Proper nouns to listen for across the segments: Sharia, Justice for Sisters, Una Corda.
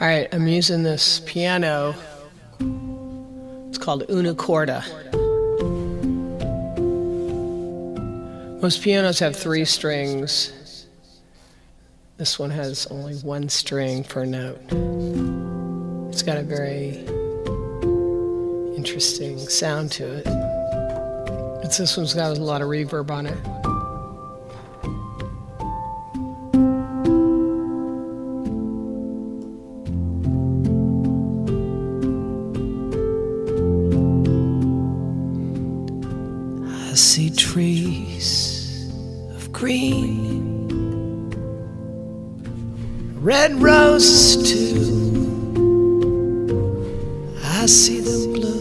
All right, I'm using this piano. It's called Una Corda. Most pianos have 3 strings. This one has only 1 string per note. It's got a very interesting sound to it. This one's got a lot of reverb on it. I see trees of green, red roses too. I see them bloom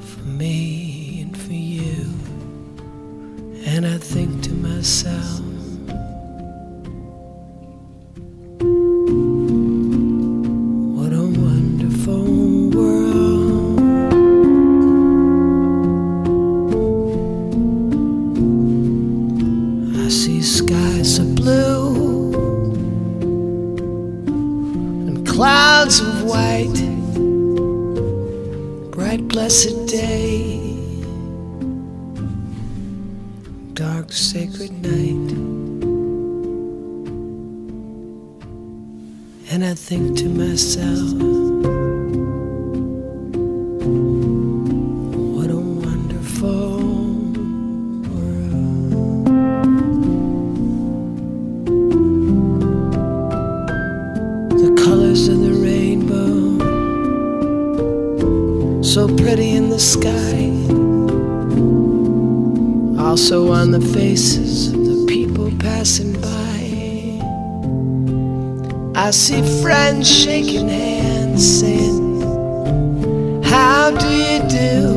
for me and for you, and I think to myself, what a wonderful world. Skies of blue and clouds of white, bright blessed day, dark sacred night, and I think to myself, of the rainbow, so pretty in the sky, also on the faces of the people passing by. I see friends shaking hands, saying, how do you do?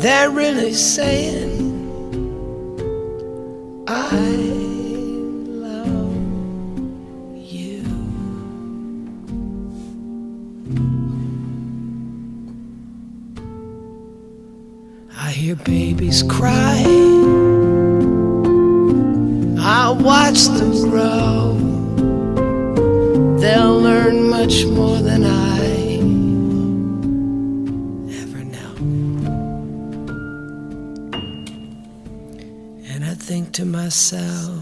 They're really saying, I hear babies cry, I watch them grow, they'll learn much more than I will ever know. And I think to myself,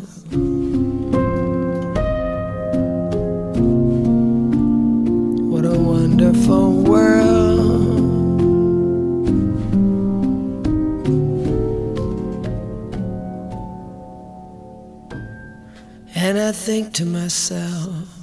what a wonderful world. And I think to myself,